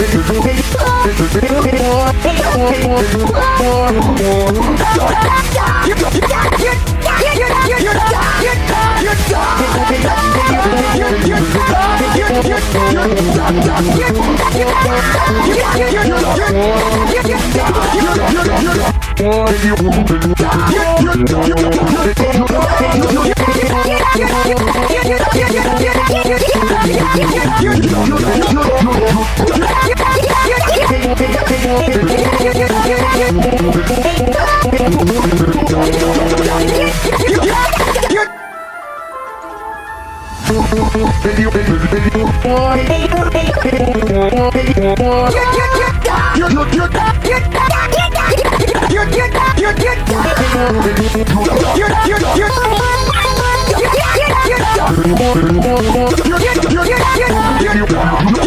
You're